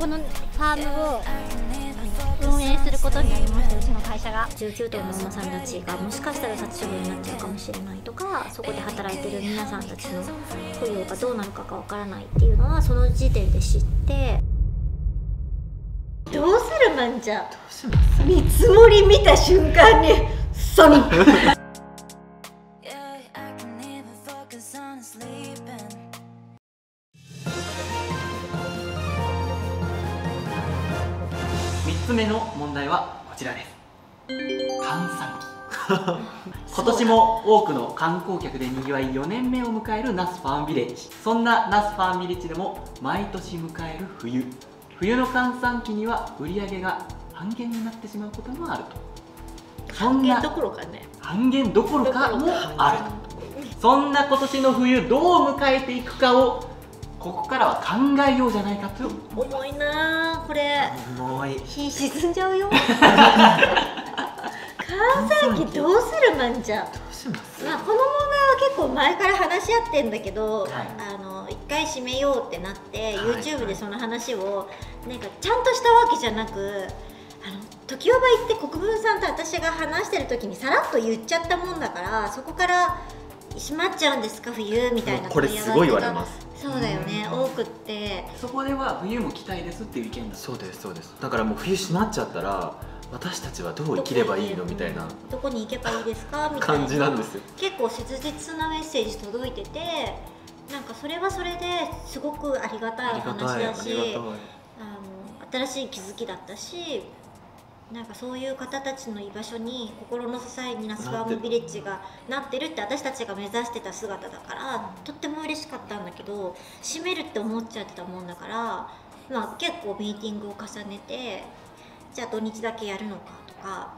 このファームを運営することになりました、うちの会社が。19頭の馬さんたちがもしかしたら殺処分になっちゃうかもしれないとか、そこで働いてる皆さんたちの雇用がどうなるかがわからないっていうのはその時点で知って、どうするまんじゃ、どうします？見積もり見た瞬間にソニック3つ目の問題はこちらです。閑散期今年も多くの観光客でにぎわい、4年目を迎える那須ファームビレッジ。そんな那須ファームビレッジでも毎年迎える冬の閑散期には売り上げが半減になってしまうこともあると。半減どころかね、半減どころかもあると。そんな今年の冬どう迎えていくかをここからは考えようじゃないかと。重いなあ、これ。重い。日沈んじゃうよ。閑散期どうするまんじゃ。どうします。まあこの問題は結構前から話し合ってんだけど、はい、一回締めようってなって、はい、YouTube でその話をなんかちゃんとしたわけじゃなく、常盤場行って国分さんと私が話してる時にさらっと言っちゃったもんだから、そこから閉まっちゃうんですか冬みたいな。これすごい言われます。そうだよね、多くって。そこでは冬も来たいですっていう意見だ。そうですそうです。だからもう冬閉まっちゃったら私たちはどう生きればいいのみたいな、どこに行けばいいですかみたいな感じなんですよ。結構切実なメッセージ届いてて、なんかそれはそれですごくありがたいお話だし、新しい気づきだったし、なんかそういう方たちの居場所に心の支えに那須ファームビレッジがなってるって、私たちが目指してた姿だからとっても嬉しかったんだけど、閉めるって思っちゃってたもんだから、まあ結構ミーティングを重ねて、じゃあ土日だけやるのかとか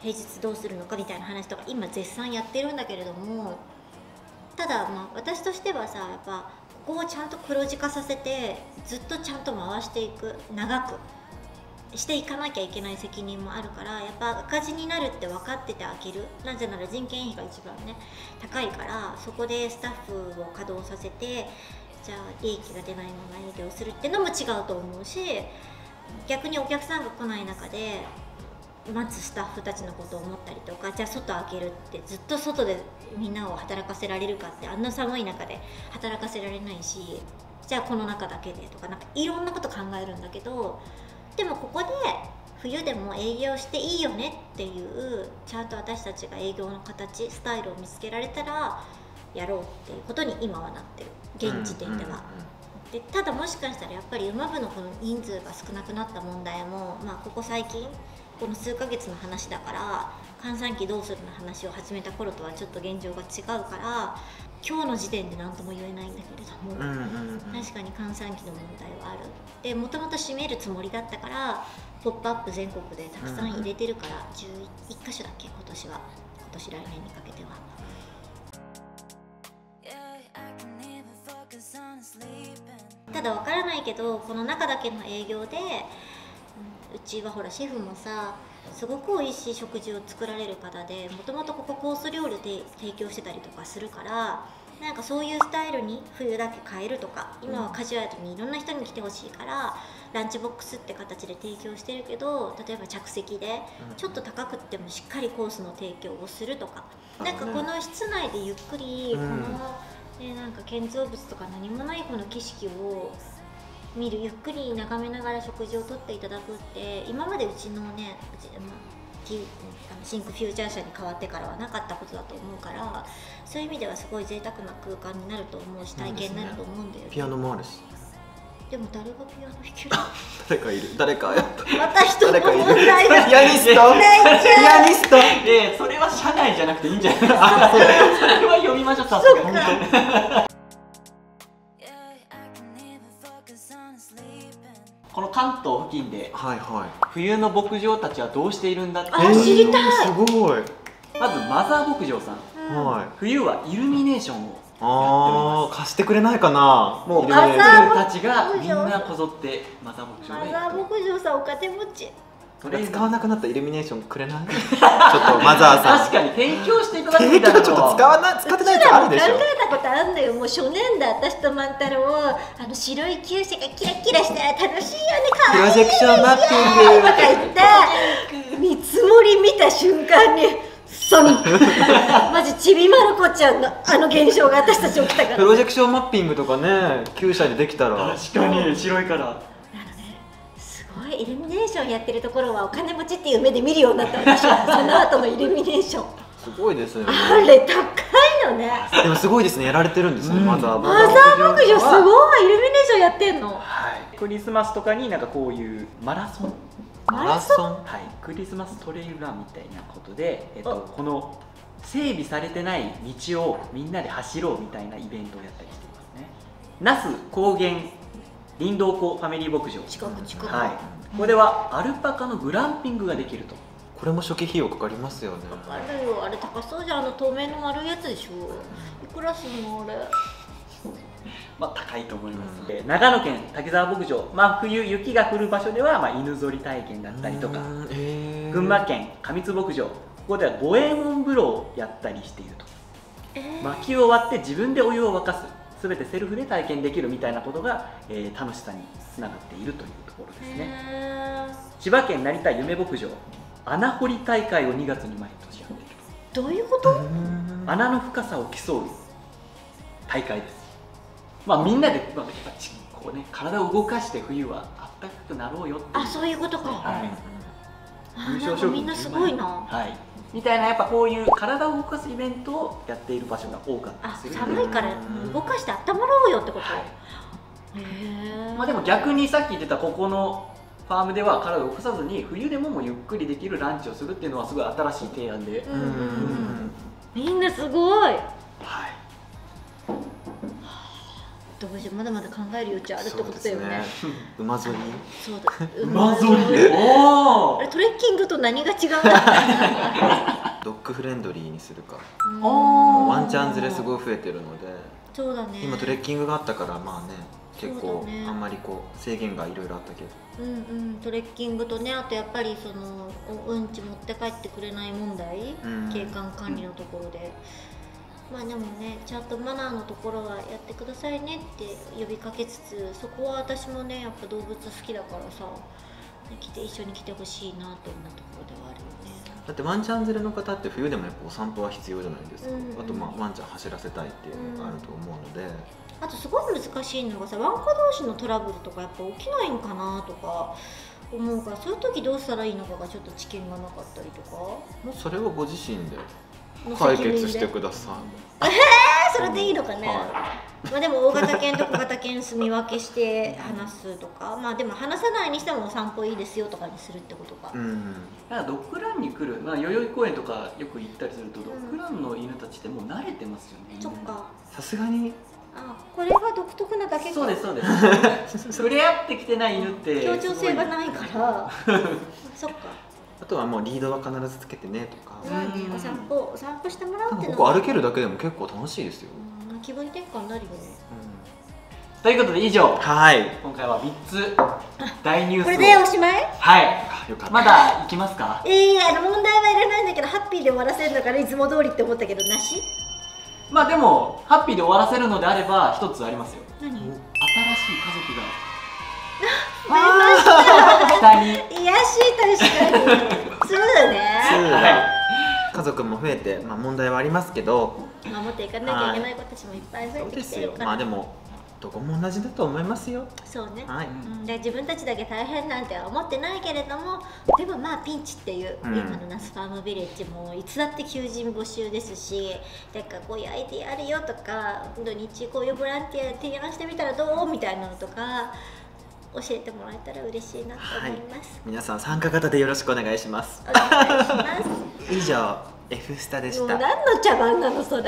平日どうするのかみたいな話とか今絶賛やってるんだけれども、ただまあ私としてはさ、やっぱここをちゃんと黒字化させてずっとちゃんと回していく、長くしていかなきゃいけない責任もあるから、やっぱ赤字になるって分かってて開ける。なぜなら人件費が一番ね高いから、そこでスタッフを稼働させて、じゃあ利益が出ないまま営業するってのも違うと思うし、逆にお客さんが来ない中で待つスタッフたちのことを思ったりとか、じゃあ外開けるって、ずっと外でみんなを働かせられるかって、あんな寒い中で働かせられないし、じゃあこの中だけでとか、なんかいろんなこと考えるんだけど、でもここで冬でも営業していいよねっていう、ちゃんと私たちが営業の形スタイルを見つけられたらやろうっていうことに今はなってる、現時点では。でただもしかしたらやっぱり馬部のこの人数が少なくなった問題も、まあここ最近この数ヶ月の話だから、閑散期どうするの話を始めた頃とはちょっと現状が違うから、今日の時点で何とも言えないんだけれども、確かに閑散期の問題はある。でもともと閉めるつもりだったから「ポップアップ全国でたくさん入れてるから、11か所だっけ今年は、今年来年にかけては。ただ分からないけど、この中だけの営業で、うちはほらシェフもさ、すごく美味しい食事を作られる方で、もともとここコース料理で提供してたりとかするから、なんかそういうスタイルに冬だけ変えるとか、今はカジュアルにいろんな人に来てほしいからランチボックスって形で提供してるけど、例えば着席でちょっと高くってもしっかりコースの提供をするとか、なんかこの室内でゆっくりこの、なんか建造物とか何もないこの景色を見る、ゆっくり眺めながら食事をとっていただくって、今までうちのね、シンクフューチャー社に変わってからはなかったことだと思うから、そういう意味ではすごい贅沢な空間になると思うし、体験になると思うんだよね。ピアノもあるし。でも誰がピアノ弾ける？誰かいる、誰かまた人の問題が。ピアニスト、ピアニスト。でそれは社内じゃなくていいんじゃない？それは読みましょう。さすが本当に。この関東付近で冬の牧場たちはどうしているんだって、知りたい。すごい。まずマザー牧場さん、冬はイルミネーションをやっております。貸してくれないかな。もうマザーたちがみんなこぞってマザー牧場へ。マザー牧場さんお金持ち。使わなくなったイルミネーションくれない？ちょっとマザーさん。確かに提供していただくみたいな。提供ちょっと使ってないやつあるでしょ。うちらも考えたことあるんだよ。もう初年度私と万太郎、白い厩舎がキラキラしたら楽しいよプロジェクションマッピングとか言って見積もり見た瞬間にそのマジちびまる子ちゃんのあの現象が私たち起きたから、プロジェクションマッピングとかね厩舎にできたら確かに白いから。イルミネーションやってるところはお金持ちっていう目で見るようになった私はその後のイルミネーションすごいですね。あれ高いのね。でもすごいですね、やられてるんですね、マザー牧場。すごいイルミネーションやってんの。はい、クリスマスとかになんかこういうマラソン、はい、クリスマストレイルランみたいなことで、この整備されてない道をみんなで走ろうみたいなイベントをやったりしていますね。那須高原林道湖ファミリー牧場、近く、はい、これはアルパカのグランピングができると。これも初期費用かかりますよね。かかるよ、あれ高そうじゃん、あの透明の丸いやつでしょ。いくらするのあれ。まあ高いと思います、うん、長野県滝沢牧場、まあ、冬雪が降る場所では、まあ、犬ぞり体験だったりとか、群馬県上津牧場、ここでは五右衛門風呂をやったりしていると、薪を割って自分でお湯を沸かす、すべてセルフで体験できるみたいなことが、楽しさにつながっているというところですね。千葉県成田夢牧場、穴掘り大会を2月に毎年やっている。どういうこと？穴の深さを競う大会です。まあみんなで、まあ、やっぱこうね体を動かして冬はあったかくなろうよっていう。あ、そういうことか。はい。優勝賞金10万円。みんなすごいな。はい。みたいな、やっぱこういう体を動かすイベントをやっている場所が多かったりする。寒いから動かして温まろうよってこと。まあでも逆にさっき言ってたここのファームでは体を動かさずに冬でももうゆっくりできるランチをするっていうのはすごい新しい提案で、みんなすごい。はい、どうしよう、まだまだ考える余地あるってことだよね。馬ぞり、そうだ、馬ぞり、おお、トレッキングと何が違うんだ。ドッグフレンドリーにするか。ワンちゃん連れすごい増えてるので、そうだね、今トレッキングがあったからまあね、結構あんまりこう制限がいろいろあったけど、トレッキングとね、あとやっぱりそのうんち持って帰ってくれない問題、景観管理のところで、まあでもね、ちゃんとマナーのところはやってくださいねって呼びかけつつ、そこは私もね、やっぱ動物好きだからさ、一緒に来てほしいなと思うところではあるよね。だってワンちゃん連れの方って冬でもやっぱお散歩は必要じゃないですか。あとまあワンちゃん走らせたいっていうのがあると思うので、あとすごい難しいのがさ、ワンコ同士のトラブルとかやっぱ起きないんかなとか思うから、そういう時どうしたらいいのかがちょっと知見がなかったりとか。それをご自身で解決してください。それでいいのかね。まあでも大型犬と小型犬住み分けして話すとか、まあでも話さないにしてもお散歩いいですよとかにするってことか。だからドッグランに来る、まあ代々木公園とかよく行ったりすると、ドッグランの犬たちってもう慣れてますよね。そっか。さすがに。あ、これが独特なだけか。そうですそうです。触れ合ってきてない犬って協調性がないから。そっか。あとはもうリードは必ずつけてねとか、お散歩してもらうっていうのは、ここ歩けるだけでも結構楽しいですよ。気分転換になるよね。ということで以上、はい、今回は3つ大ニュース。これでおしまい？はい。まだ行きますか？問題はいらないんだけど、ハッピーで終わらせるのからいつも通りって思ったけどなし？まあでもハッピーで終わらせるのであれば一つありますよ。何？新しい家族が。癒やしい、確かに。そうだね。家族も増えて、まあ問題はありますけど、守っていかなきゃいけない子たちもいっぱい増えてきてるから。まあでもどこも同じだと思いますよ。そうね。はい。で、自分たちだけ大変なんて思ってないけれども、でもまあピンチっていう今の那須ファームビレッジもいつだって求人募集ですし、なんかこういうアイディアあるよとか、土日こういうボランティア提案してみたらどうみたいなのとか。教えてもらえたら嬉しいなと思います。皆さん参加型でよろしくお願いします。お願いします。以上、Fスタでした。何の茶番なのそれ。